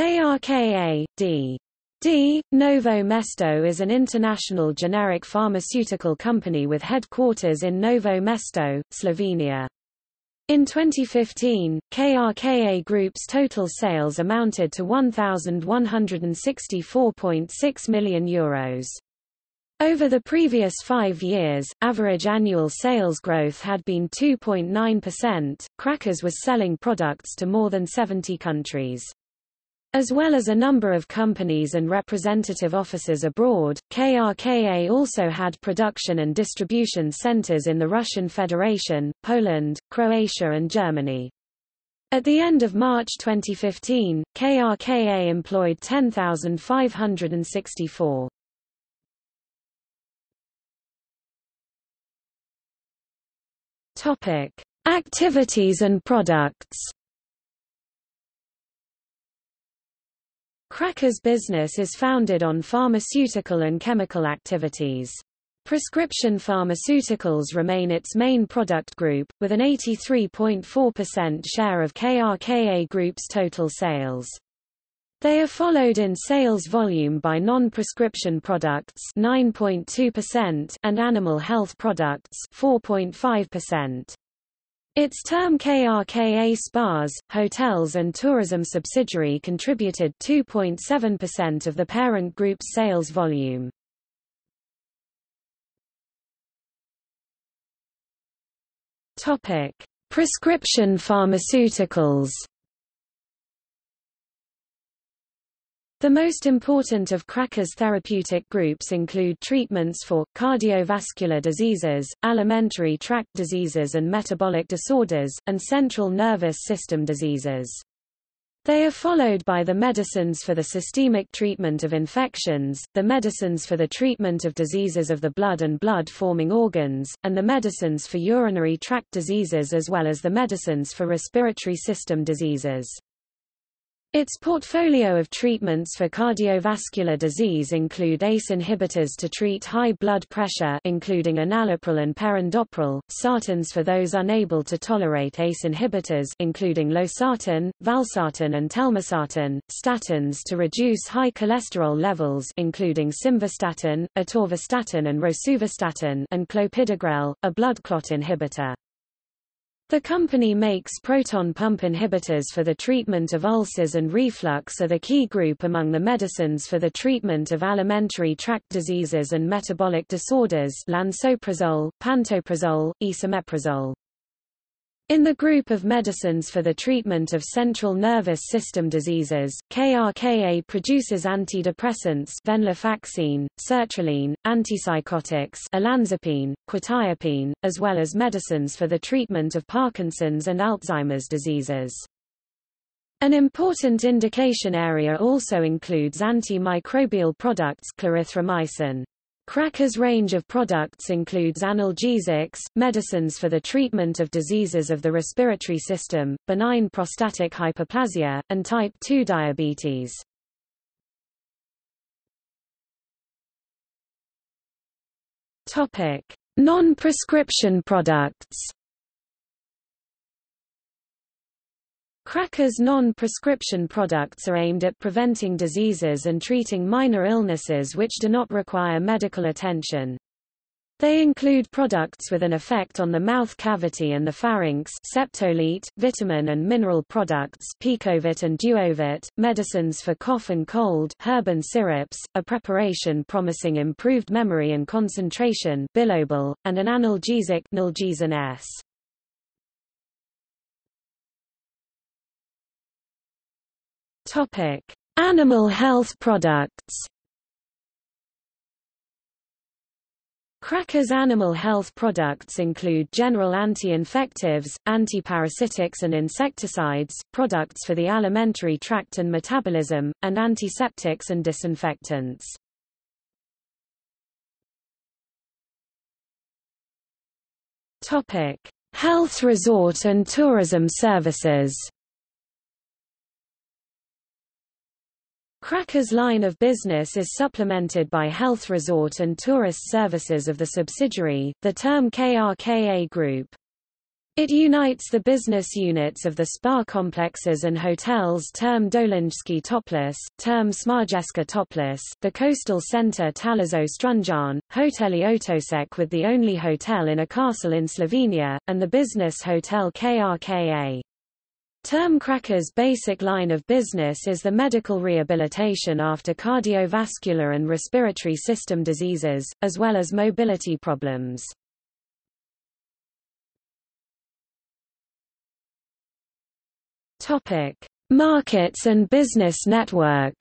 Krka, D. D. Novo Mesto is an international generic pharmaceutical company with headquarters in Novo Mesto, Slovenia. In 2015, Krka Group's total sales amounted to €1,164.6 million. Over the previous 5 years, average annual sales growth had been 2.9%. Krka's was selling products to more than 70 countries. As well as a number of companies and representative offices abroad, Krka also had production and distribution centers in the Russian Federation, Poland, Croatia and Germany. At the end of March 2015, Krka employed 10,564. Activities and products. Krka's business is founded on pharmaceutical and chemical activities. Prescription pharmaceuticals remain its main product group, with an 83.4% share of Krka Group's total sales. They are followed in sales volume by non-prescription products 9.2% and animal health products 4.5%. Its Term Krka spas, hotels and tourism subsidiary contributed 2.7% of the parent group's sales volume. Prescription pharmaceuticals. The most important of Krka's therapeutic groups include treatments for cardiovascular diseases, alimentary tract diseases and metabolic disorders, and central nervous system diseases. They are followed by the medicines for the systemic treatment of infections, the medicines for the treatment of diseases of the blood and blood-forming organs, and the medicines for urinary tract diseases as well as the medicines for respiratory system diseases. Its portfolio of treatments for cardiovascular disease include ACE inhibitors to treat high blood pressure including enalapril and perindopril, sartans for those unable to tolerate ACE inhibitors including losartan, valsartin and telmisartan, statins to reduce high cholesterol levels including simvastatin, atorvastatin and rosuvastatin, and clopidogrel, a blood clot inhibitor. The company makes proton pump inhibitors for the treatment of ulcers, and reflux are the key group among the medicines for the treatment of alimentary tract diseases and metabolic disorders lansoprazole, pantoprazole, esomeprazole. In the group of medicines for the treatment of central nervous system diseases, Krka produces antidepressants venlafaxine, sertraline, antipsychotics olanzapine, quetiapine, as well as medicines for the treatment of Parkinson's and Alzheimer's diseases. An important indication area also includes antimicrobial products clarithromycin. Krka's range of products includes analgesics, medicines for the treatment of diseases of the respiratory system, benign prostatic hyperplasia, and type 2 diabetes. Non-prescription products. Krka's non-prescription products are aimed at preventing diseases and treating minor illnesses which do not require medical attention. They include products with an effect on the mouth cavity and the pharynx Septolite, vitamin and mineral products Picovit and Duovit, medicines for cough and cold Herban syrups, a preparation promising improved memory and concentration Bilobal, and an analgesic Nolgesin S. Animal health products. Krka's animal health products include general anti-infectives, antiparasitics and insecticides, products for the alimentary tract and metabolism, and antiseptics and disinfectants. Health resort and tourism services. Krka's line of business is supplemented by health resort and tourist services of the subsidiary, the Term Krka Group. It unites the business units of the spa complexes and hotels Term Dolinjski Toplis, Term Smarjeska Toplis, the coastal centre Talazo Strunjan, Hoteli Otosek with the only hotel in a castle in Slovenia, and the business hotel KRKA. Term Krka's basic line of business is the medical rehabilitation after cardiovascular and respiratory system diseases, as well as mobility problems. Markets and business network.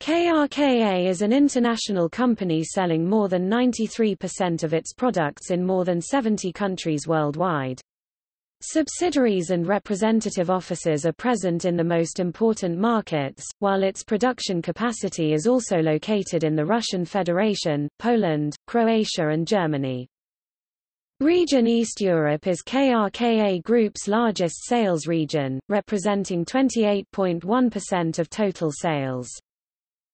KRKA is an international company selling more than 93% of its products in more than 70 countries worldwide. Subsidiaries and representative offices are present in the most important markets, while its production capacity is also located in the Russian Federation, Poland, Croatia and Germany. Region East Europe is KRKA Group's largest sales region, representing 28.1% of total sales.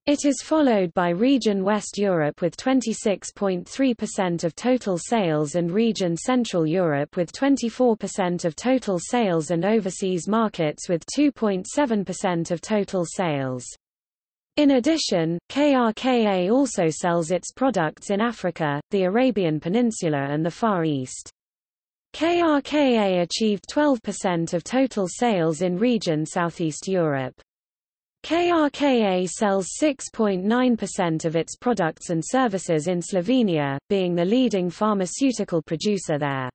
It is followed by Region West Europe with 26.3% of total sales and Region Central Europe with 24% of total sales and overseas markets with 2.7% of total sales. In addition, KRKA also sells its products in Africa, the Arabian Peninsula and the Far East. KRKA achieved 12% of total sales in region Southeast Europe. KRKA sells 6.9% of its products and services in Slovenia, being the leading pharmaceutical producer there.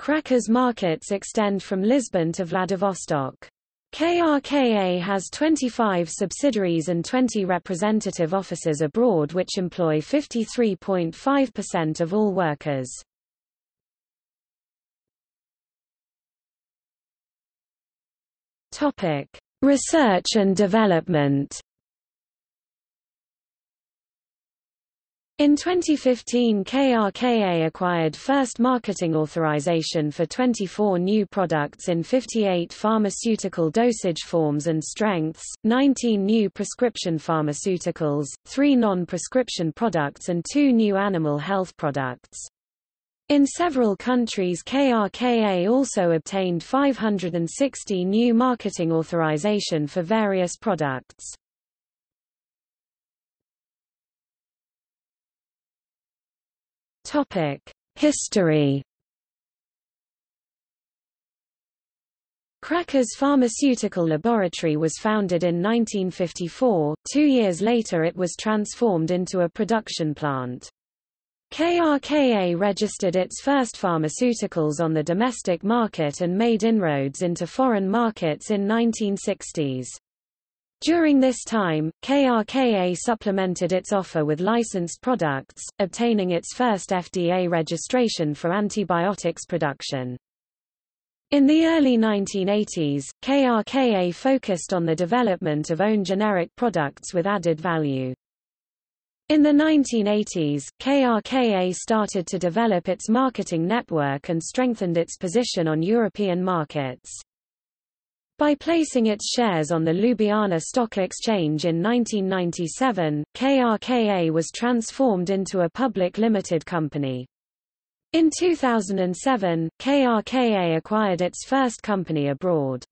Krka's markets extend from Lisbon to Vladivostok. KRKA has 25 subsidiaries and 20 representative offices abroad which employ 53.5% of all workers. Topic: Research and development. In 2015 KRKA acquired first marketing authorization for 24 new products in 58 pharmaceutical dosage forms and strengths, 19 new prescription pharmaceuticals, 3 non-prescription products and 2 new animal health products. In several countries KRKA also obtained 560 new marketing authorization for various products. History. Krka's pharmaceutical laboratory was founded in 1954, 2 years later it was transformed into a production plant. KRKA registered its first pharmaceuticals on the domestic market and made inroads into foreign markets in the 1960s. During this time, KRKA supplemented its offer with licensed products, obtaining its first FDA registration for antibiotics production. In the early 1980s, KRKA focused on the development of own generic products with added value. In the 1980s, KRKA started to develop its marketing network and strengthened its position on European markets. By placing its shares on the Ljubljana Stock Exchange in 1997, KRKA was transformed into a public limited company. In 2007, KRKA acquired its first company abroad.